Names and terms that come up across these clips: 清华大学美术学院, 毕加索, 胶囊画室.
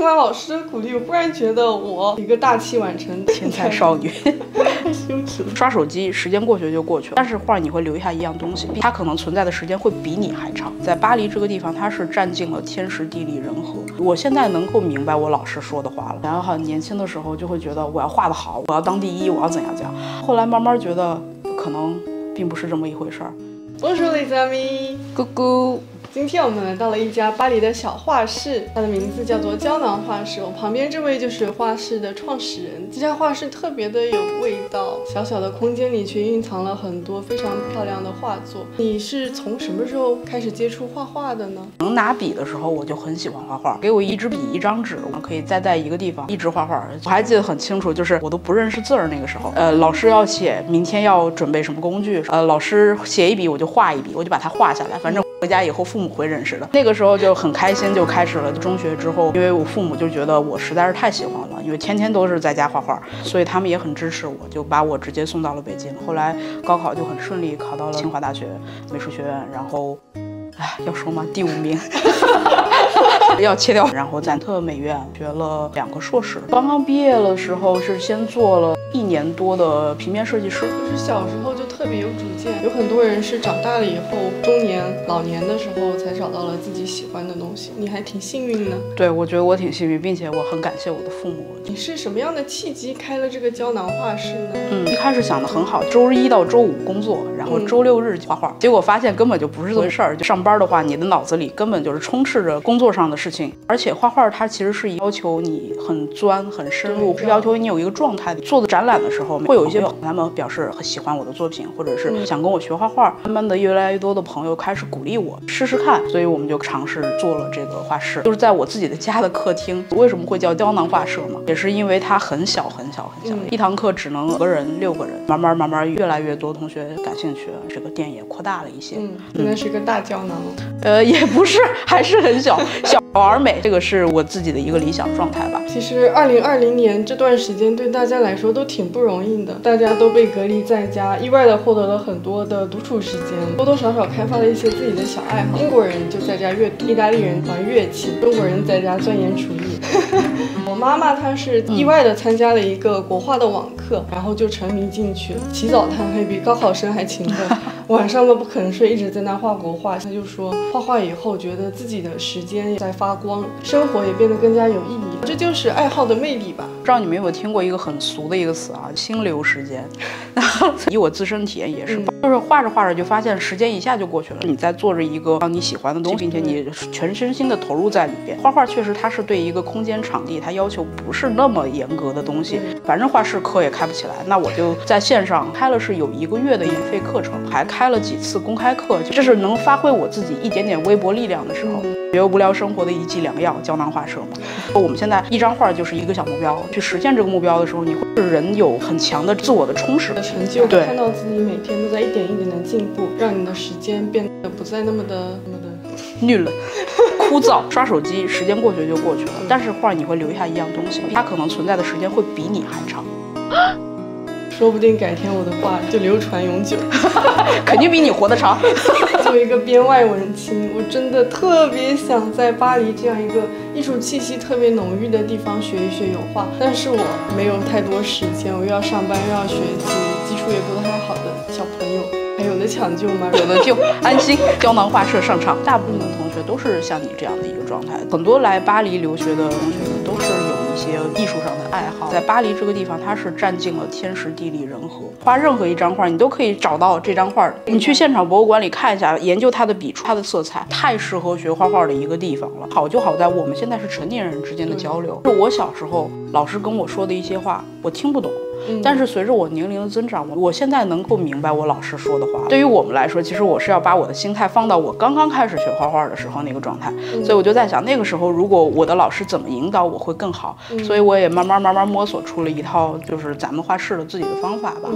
听完老师鼓励，忽然觉得我一个大器晚成的天才少女，太羞耻了。刷手机时间过去就过去了，但是画你会留下一样东西，它可能存在的时间会比你还长。在巴黎这个地方，它是占尽了天时地利人和。我现在能够明白我老师说的话了。然后很年轻的时候就会觉得我要画得好，我要当第一，我要怎样怎样。后来慢慢觉得可能并不是这么一回事儿。Bonjour les amis， 咕咕。今天我们来到了一家巴黎的小画室，它的名字叫做胶囊画室。我旁边这位就是画室的创始人。这家画室特别的有味道，小小的空间里却蕴藏了很多非常漂亮的画作。你是从什么时候开始接触画画的呢？能拿笔的时候我就很喜欢画画，给我一支笔一张纸，我可以待在一个地方一直画画。我还记得很清楚，就是我都不认识字儿那个时候，老师要写明天要准备什么工具，老师写一笔我就画一笔，我就把它画下来，反正。回家以后，父母会认识的。那个时候就很开心，就开始了。中学之后，因为我父母就觉得我实在是太喜欢了，因为天天都是在家画画，所以他们也很支持我，就把我直接送到了北京。后来高考就很顺利，考到了清华大学美术学院，然后，哎，要说吗？第5名。要切掉，然后在特美院学了2个硕士。刚刚毕业的时候是先做了1年多的平面设计师，就是小时候就特别有主见。有很多人是长大了以后，中年、老年的时候才找到了自己喜欢的东西。你还挺幸运的。对，我觉得我挺幸运，并且我很感谢我的父母。你是什么样的契机开了这个胶囊画室呢？一开始想的很好，周1到周5工作，然后周6日画画。结果发现根本就不是这回事儿。就上班的话，你的脑子里根本就是充斥着工作上的事情，而且画画它其实是要求你很钻、很深入，要求你有一个状态。做的展览的时候，会有一些朋友他们表示很喜欢我的作品，或者是想跟我学画画。慢慢的，越来越多的朋友开始鼓励我试试看，所以我们就尝试做了这个画室，就是在我自己的家的客厅。为什么会叫胶囊画室嘛？也是因为它很小很小很小，一堂课只能5个人、6个人。慢慢越来越多同学感兴趣，这个店也扩大了一些。现在是个大胶囊。也不是，还是很小小。小而美，这个是我自己的一个理想状态吧。其实2020年这段时间对大家来说都挺不容易的，大家都被隔离在家，意外的获得了很多的独处时间，多多少少开发了一些自己的小爱好。英国人就在家阅读，意大利人玩乐器，中国人在家钻研厨艺。我妈妈她是意外的参加了一个国画的网课，然后就沉迷进去了，起早贪黑，比高考生还勤奋。晚上都不肯睡，一直在那画国画。他就说，画画以后觉得自己的时间也在发光，生活也变得更加有意义。这就是爱好的魅力吧。不知道你们有没有听过一个很俗的一个词啊，心流时间。以我自身体验也是，就是画着画着就发现时间一下就过去了。你在做着一个让你喜欢的东西，并且你全身心的投入在里边。画画确实它是对一个空间场地，它要求不是那么严格的东西。反正画室课也开不起来，那我就在线上开了，是有1个月的免费课程，还开了几次公开课，这是能发挥我自己一点点微薄力量的时候。觉得无聊生活的一剂良药，胶囊画室嘛。我们现在一张画就是一个小目标，去实现这个目标的时候，你会人有很强的自我的充实的成就，看到自己每天都在一点一点的进步，让你的时间变得不再那么的腻了。枯燥，刷手机时间过去就过去了，但是画你会留下一样东西，它可能存在的时间会比你还长。说不定改天我的画就流传永久。肯定比你活得长。作为一个编外文青，我真的特别想在巴黎这样一个艺术气息特别浓郁的地方学一学油画，但是我没有太多时间，我又要上班又要学习，基础也不太好的小朋友，还有的抢救吗？有的救，安心。胶囊画社上场，大部分同学都是像你这样的一个状态，很多来巴黎留学的同学们都是有一些艺术上的爱好。在巴黎这个地方，它是占尽了天时地利人和，画任何一张画你都可以找到这张画，你去现场博物馆里看一下，研究它的笔触、它的色彩，太适合学画画的一个地方了。好就好在我们现在是成年人之间的交流，是我小时候老师跟我说的一些话我听不懂，但是随着我年龄的增长，我现在能够明白我老师说的话。对于我们来说，其实我是要把我的心态放到我刚刚开始学画画的时候那个状态，所以我就在想，那个时候如果我的老师怎么引导我会更好，所以我也慢慢摸索出了一套就是咱们画室的自己的方法吧。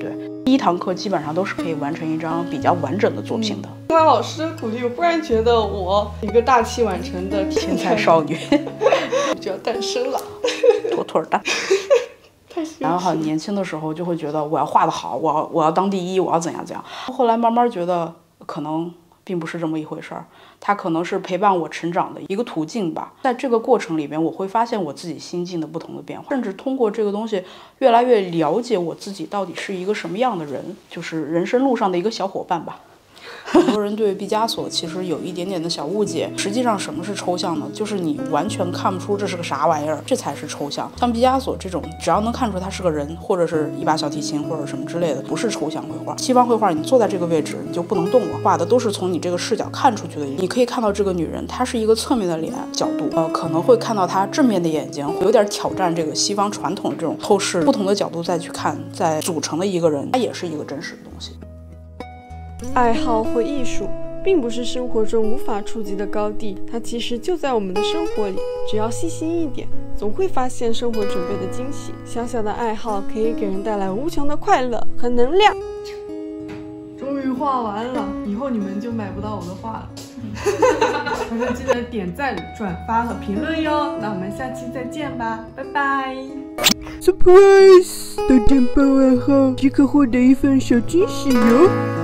对，第一堂课基本上都是可以完成一张比较完整的作品的。听完老师鼓励，我忽然觉得我一个大器晚成的天才少女就要诞生了。妥妥的。然后很年轻的时候就会觉得我要画得好，我要当第一，我要怎样怎样。后来慢慢觉得可能并不是这么一回事儿，它可能是陪伴我成长的一个途径吧。在这个过程里面，我会发现我自己心境的不同的变化，甚至通过这个东西越来越了解我自己到底是一个什么样的人，就是人生路上的一个小伙伴吧。很多人对毕加索其实有一点点的小误解，实际上什么是抽象呢？就是你完全看不出这是个啥玩意儿，这才是抽象。像毕加索这种，只要能看出他是个人，或者是一把小提琴或者什么之类的，不是抽象绘画。西方绘画，你坐在这个位置你就不能动了，画的都是从你这个视角看出去的。你可以看到这个女人，她是一个侧面的脸角度，可能会看到她正面的眼睛，有点挑战这个西方传统的这种透视，不同的角度再去看，再组成的一个人，她也是一个真实的东西。 爱好或艺术，并不是生活中无法触及的高地，它其实就在我们的生活里。只要细心一点，总会发现生活准备的惊喜。小小的爱好可以给人带来无穷的快乐和能量。终于画完了，以后你们就买不到我的画了。大家记得点赞、转发和评论哟。那我们下期再见吧，拜拜。Surprise！ 到点半爱好即可获得一份小惊喜哟。